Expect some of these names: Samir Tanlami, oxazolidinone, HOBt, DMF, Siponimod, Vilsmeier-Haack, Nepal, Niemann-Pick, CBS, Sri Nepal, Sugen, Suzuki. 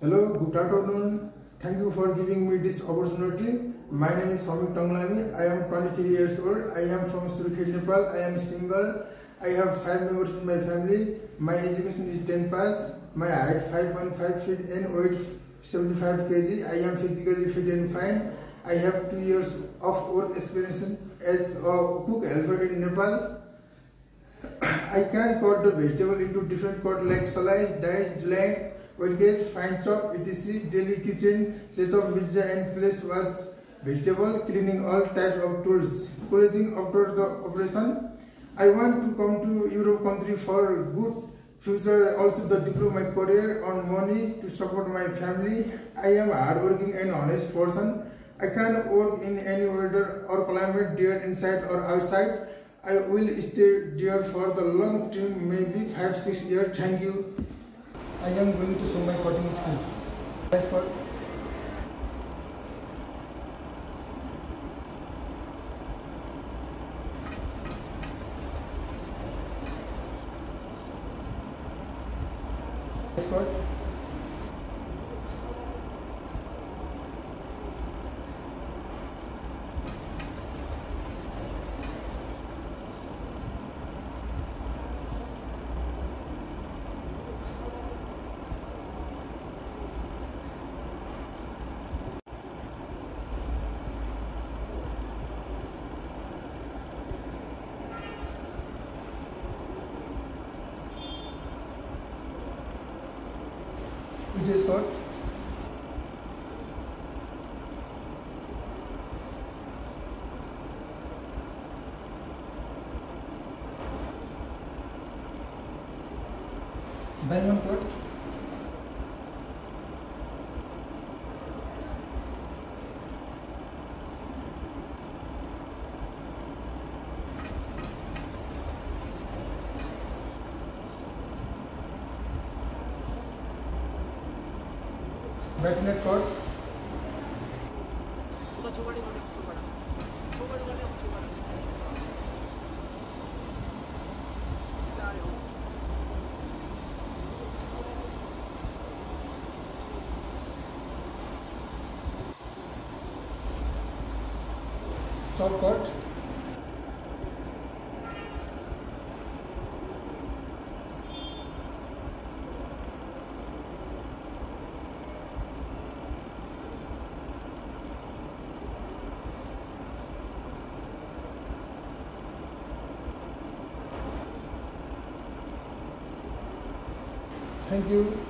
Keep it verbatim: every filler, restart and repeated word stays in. Hello, good afternoon. Thank you for giving me this opportunity. My name is Samir Tanlami. I am twenty-three years old. I am from Sri Nepal. I am single. I have five members in my family. My education is ten pass. My height five point five feet and weight seventy-five kg. I am physically fit and fine. I have two years of work experience as a cook helper in Nepal. I can cut the vegetable into different cuts like slice, dice, blank, wet case, fine chop, et cetera. Daily kitchen setup, mixer and place wash vegetable, cleaning all types of tools. Closing after the operation. I want to come to Europe country for good future. Also, to develop my career on money to support my family. I am hardworking and honest person. I can work in any weather or climate, dear inside or outside. I will stay dear for the long term, maybe five, six years. Thank you. I am going to show my cutting skills. Thanks for. Thanks for. Which is called diamond cut, backnet cord, top cord, thank you.